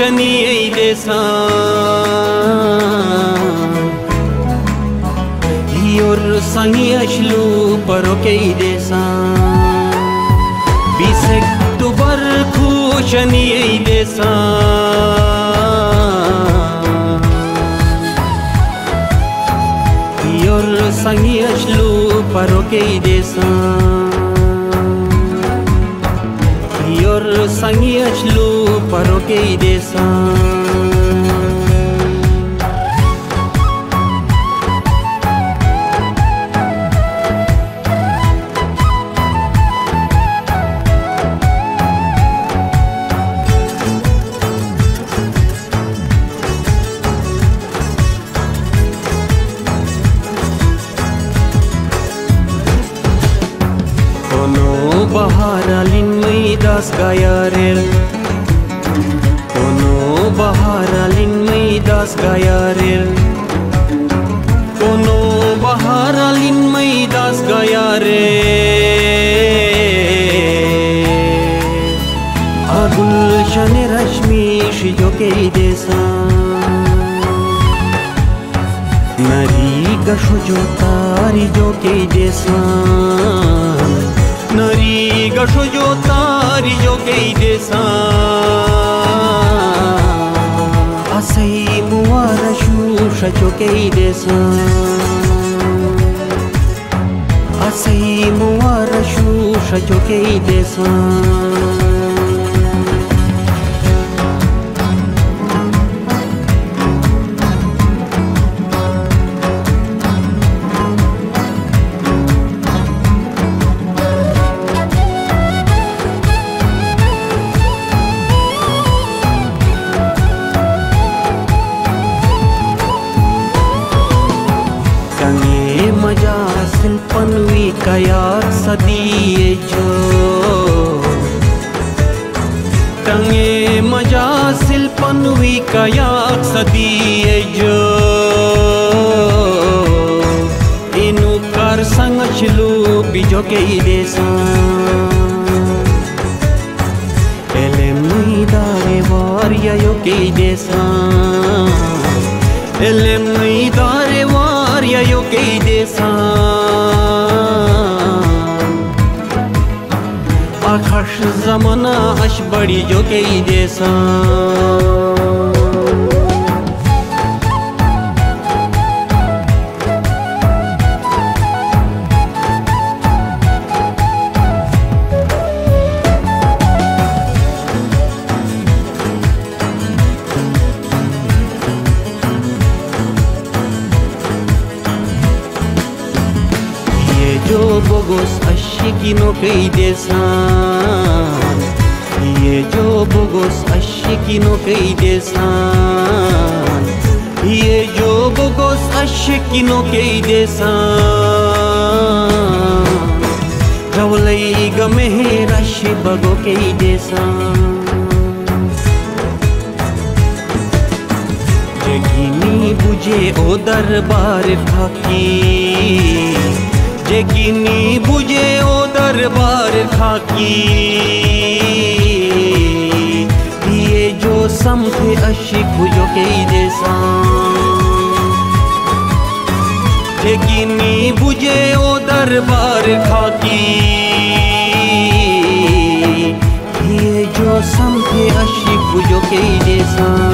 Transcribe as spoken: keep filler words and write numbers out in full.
șămiei de san Ior sani așlu parokei de san Bisec tu barcu șămiei de san Ior sani așlu parokei de san Ior sani așlu parokei de san Dasgayarel, kono baharalin mai dasgayarel, kono baharalin mai dasgayarel. Agul shane rashmi shijokei desa, nari ka shujotari jokei desa. Nari gașo jo tari jo kei desa Asai muara shusha jo kei desa Asai muara shusha jo kei desa Kayar sadiye jo Tange maja silpanvi kayar sadiye jo Inu kar sang chlu bijo kei desa Elem idare varya yo kei desa Elem idare varya yo kei desa Akhash zamana ash badi jo kei desa Ye jo bogos ashikino kei desa Ye jo bogos ashikino kei desan Ye jo bogos ashikino kei desan Rawlai gameh rashi bago kei desan Jekini buje o darbar khaki Jekini buje o darbar khaki Samte ashik bujo kei desa Jekini buje o darbar khaki Ye jo samte ashik bujo kei desa